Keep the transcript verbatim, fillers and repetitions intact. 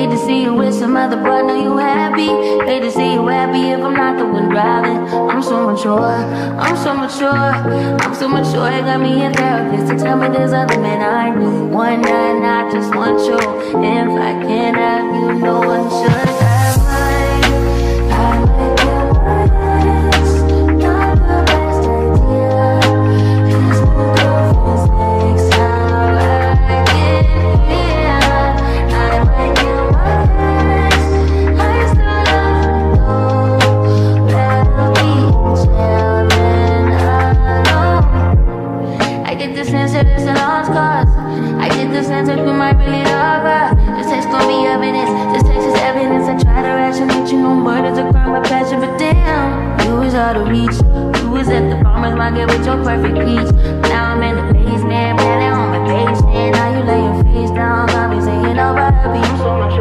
Hate to see you with some other partner, you happy. Hate to see you happy if I'm not the one driving. I'm so mature, I'm so mature, I'm so mature. It got me a therapist to tell me there's other men I knew. One night, I just want you. If I can't have you, no one should have mine. I like your eyes, not the best idea. Cause my girlfriend's next time I get here. I like your eyes. This at all costs. I get the sense that we might really love her. This text gon' be evidence. This text is evidence. I try to rationalize, you know, murder's a crime with passion, but damn, you was out of reach. You was at the farmer's market with your perfect peach. Now I'm in the basement, planning on my page. And now you lay your face down, got me saying, "Oh, baby, I'm so much."